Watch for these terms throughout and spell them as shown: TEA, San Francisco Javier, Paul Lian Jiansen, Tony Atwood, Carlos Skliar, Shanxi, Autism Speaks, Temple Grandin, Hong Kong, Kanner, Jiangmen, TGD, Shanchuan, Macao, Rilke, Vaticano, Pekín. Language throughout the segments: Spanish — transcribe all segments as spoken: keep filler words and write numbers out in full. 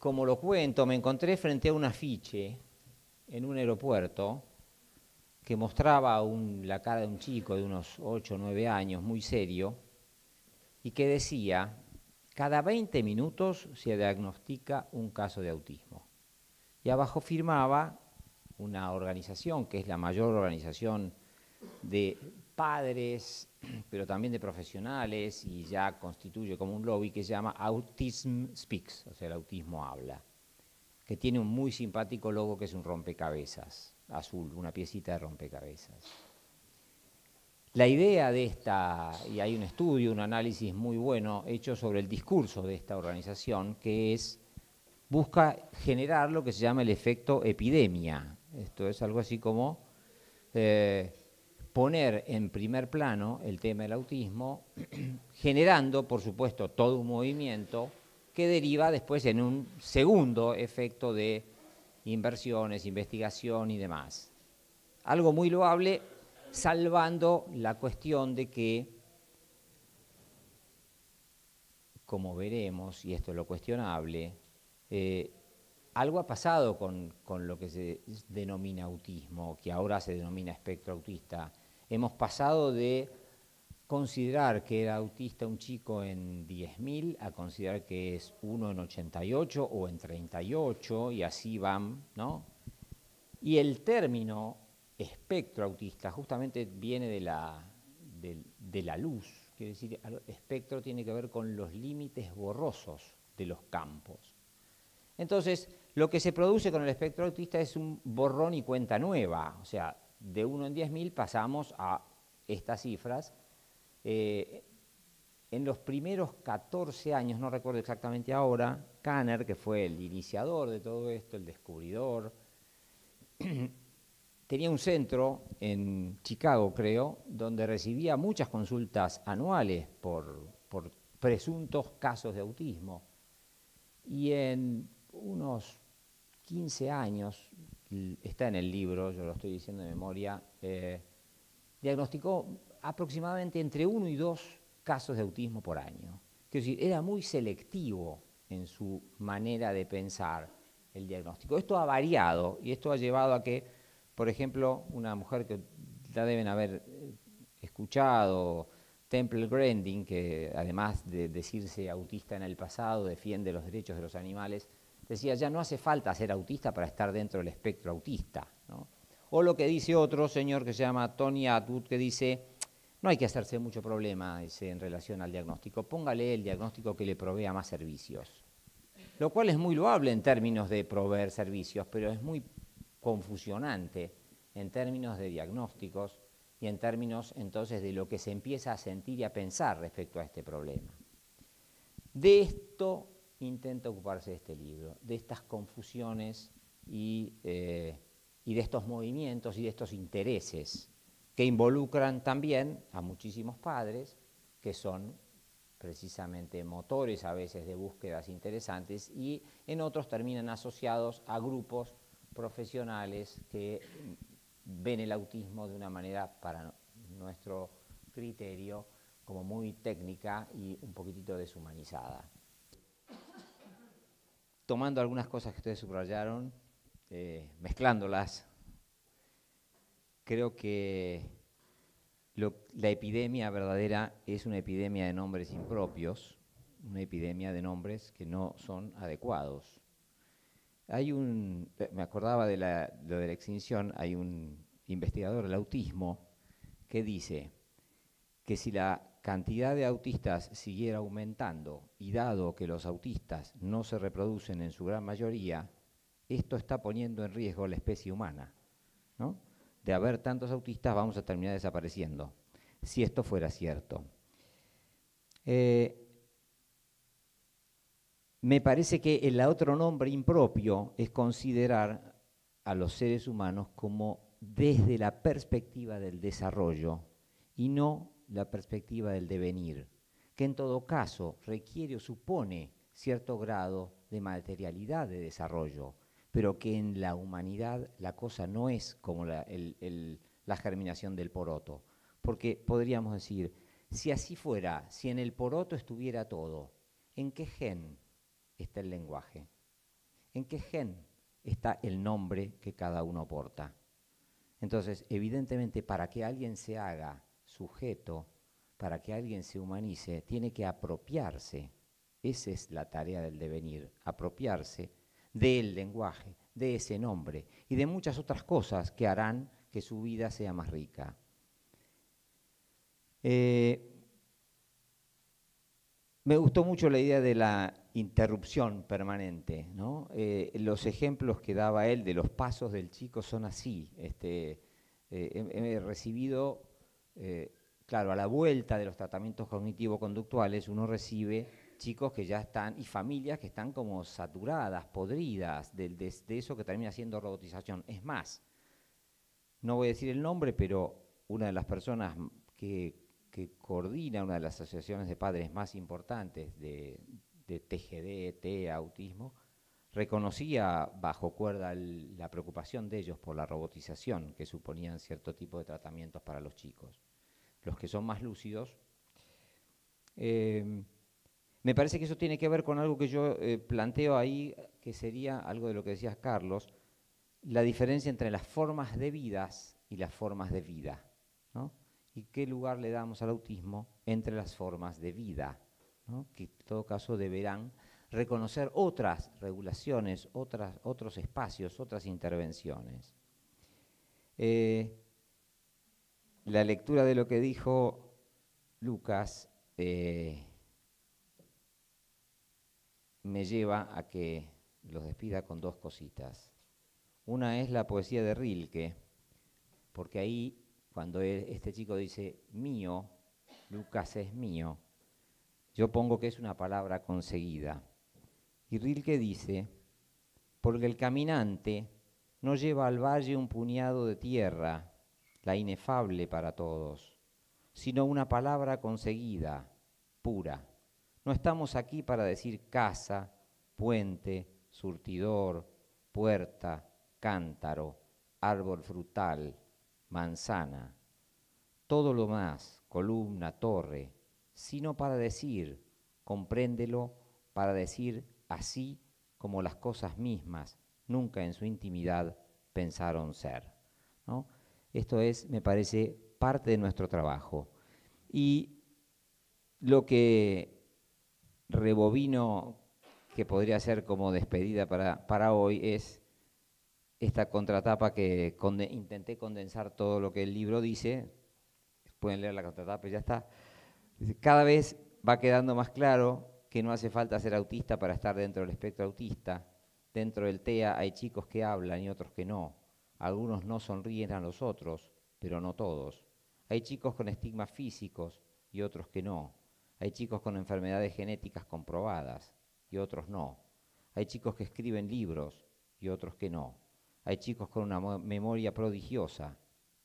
como lo cuento, me encontré frente a un afiche en un aeropuerto que mostraba un, la cara de un chico de unos ocho o nueve años, muy serio, y que decía, cada veinte minutos se diagnostica un caso de autismo. Y abajo firmaba una organización, que es la mayor organización de padres, pero también de profesionales, y ya constituye como un lobby, que se llama Autism Speaks, o sea, el autismo habla, que tiene un muy simpático logo que es un rompecabezas azul, una piecita de rompecabezas. La idea de esta, y hay un estudio, un análisis muy bueno hecho sobre el discurso de esta organización, que es, busca generar lo que se llama el efecto epidemia. Esto es algo así como eh, poner en primer plano el tema del autismo, generando, por supuesto, todo un movimiento que deriva después en un segundo efecto de inversiones, investigación y demás. Algo muy loable, salvando la cuestión de que, como veremos, y esto es lo cuestionable, eh, algo ha pasado con, con lo que se denomina autismo, que ahora se denomina espectro autista. Hemos pasado de considerar que era autista un chico en diez mil a considerar que es uno en ochenta y ocho o en treinta y ocho, y así van, ¿no? Y el término espectro autista justamente viene de la, de, de la luz, quiere decir, espectro tiene que ver con los límites borrosos de los campos. Entonces, lo que se produce con el espectro autista es un borrón y cuenta nueva, o sea, de uno en diez mil pasamos a estas cifras. Eh, en los primeros catorce años, no recuerdo exactamente ahora, Kanner, que fue el iniciador de todo esto, el descubridor, tenía un centro en Chicago, creo, donde recibía muchas consultas anuales por, por presuntos casos de autismo. Y en unos quince años, está en el libro, yo lo estoy diciendo de memoria, eh, diagnosticó aproximadamente entre uno y dos casos de autismo por año. Quiero decir, era muy selectivo en su manera de pensar el diagnóstico. Esto ha variado y esto ha llevado a que, por ejemplo, una mujer que la deben haber escuchado, Temple Grandin, que además de decirse autista en el pasado, defiende los derechos de los animales, decía, ya no hace falta ser autista para estar dentro del espectro autista, ¿no? O lo que dice otro señor que se llama Tony Atwood, que dice, no hay que hacerse mucho problema, dice, en relación al diagnóstico, póngale el diagnóstico que le provea más servicios. Lo cual es muy loable en términos de proveer servicios, pero es muy confusionante en términos de diagnósticos y en términos entonces de lo que se empieza a sentir y a pensar respecto a este problema. De esto intenta ocuparse este libro, de estas confusiones y... Eh, y de estos movimientos y de estos intereses que involucran también a muchísimos padres que son precisamente motores a veces de búsquedas interesantes y en otros terminan asociados a grupos profesionales que ven el autismo de una manera, para nuestro criterio, como muy técnica y un poquitito deshumanizada. Tomando algunas cosas que ustedes subrayaron, Eh, mezclándolas, creo que lo, la epidemia verdadera es una epidemia de nombres impropios, una epidemia de nombres que no son adecuados. Hay un, me acordaba de la, lo de la extinción, hay un investigador del autismo que dice que si la cantidad de autistas siguiera aumentando y dado que los autistas no se reproducen en su gran mayoría, esto está poniendo en riesgo la especie humana, ¿no? De haber tantos autistas vamos a terminar desapareciendo, si esto fuera cierto. Eh, me parece que el otro nombre impropio es considerar a los seres humanos como desde la perspectiva del desarrollo y no la perspectiva del devenir, que en todo caso requiere o supone cierto grado de materialidad de desarrollo, pero que en la humanidad la cosa no es como la, el, el, la germinación del poroto. Porque podríamos decir, si así fuera, si en el poroto estuviera todo, ¿en qué gen está el lenguaje? en qué gen está el nombre que cada uno porta. Entonces, evidentemente, para que alguien se haga sujeto, para que alguien se humanice, tiene que apropiarse. Esa es la tarea del devenir, apropiarse del lenguaje, de ese nombre y de muchas otras cosas que harán que su vida sea más rica. Eh, me gustó mucho la idea de la interrupción permanente, ¿no? Eh, los ejemplos que daba él de los pasos del chico son así. Este, eh, he, he recibido, eh, claro, a la vuelta de los tratamientos cognitivo-conductuales uno recibe chicos que ya están, y familias que están como saturadas, podridas, de, de, de eso que termina siendo robotización. Es más, no voy a decir el nombre, pero una de las personas que, que coordina una de las asociaciones de padres más importantes de, de T G D, T E A, autismo, reconocía bajo cuerda el, la preocupación de ellos por la robotización que suponían cierto tipo de tratamientos para los chicos. Los que son más lúcidos... Eh, Me parece que eso tiene que ver con algo que yo eh, planteo ahí, que sería algo de lo que decías, Carlos, la diferencia entre las formas de vidas y las formas de vida, ¿no? Y qué lugar le damos al autismo entre las formas de vida, ¿no? Que en todo caso deberán reconocer otras regulaciones, otras, otros espacios, otras intervenciones. Eh, la lectura de lo que dijo Lucas... Eh, me lleva a que los despida con dos cositas. Una es la poesía de Rilke, porque ahí, cuando él, este chico dice mío, Lucas es mío, yo pongo que es una palabra conseguida. Y Rilke dice, porque el caminante no lleva al valle un puñado de tierra, la inefable para todos, sino una palabra conseguida, pura. No estamos aquí para decir casa, puente, surtidor, puerta, cántaro, árbol frutal, manzana, todo lo más, columna, torre, sino para decir, compréndelo, para decir así como las cosas mismas nunca en su intimidad pensaron ser, ¿no? Esto es, me parece, parte de nuestro trabajo. Y lo que... rebobino que podría ser como despedida para, para hoy es esta contratapa que conde, intenté condensar todo lo que el libro dice. Pueden leer la contratapa y ya está. Cada vez va quedando más claro que no hace falta ser autista para estar dentro del espectro autista. Dentro del T E A hay chicos que hablan y otros que no. Algunos no sonríen a los otros, pero no todos. Hay chicos con estigmas físicos y otros que no. Hay chicos con enfermedades genéticas comprobadas y otros no. Hay chicos que escriben libros y otros que no. Hay chicos con una memoria prodigiosa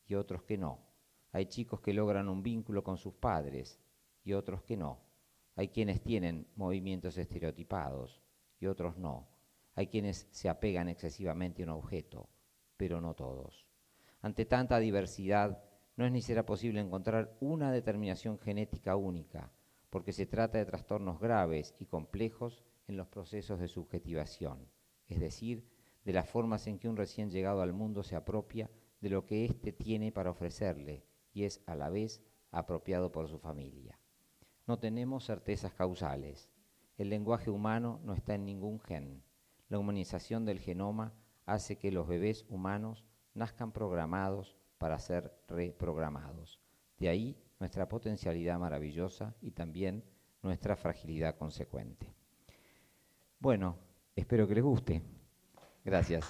y otros que no. Hay chicos que logran un vínculo con sus padres y otros que no. Hay quienes tienen movimientos estereotipados y otros no. Hay quienes se apegan excesivamente a un objeto, pero no todos. Ante tanta diversidad, no es ni será posible encontrar una determinación genética única, porque se trata de trastornos graves y complejos en los procesos de subjetivación, es decir, de las formas en que un recién llegado al mundo se apropia de lo que éste tiene para ofrecerle y es a la vez apropiado por su familia. No tenemos certezas causales. El lenguaje humano no está en ningún gen. La humanización del genoma hace que los bebés humanos nazcan programados para ser reprogramados. De ahí nuestra potencialidad maravillosa y también nuestra fragilidad consecuente. Bueno, espero que les guste. Gracias.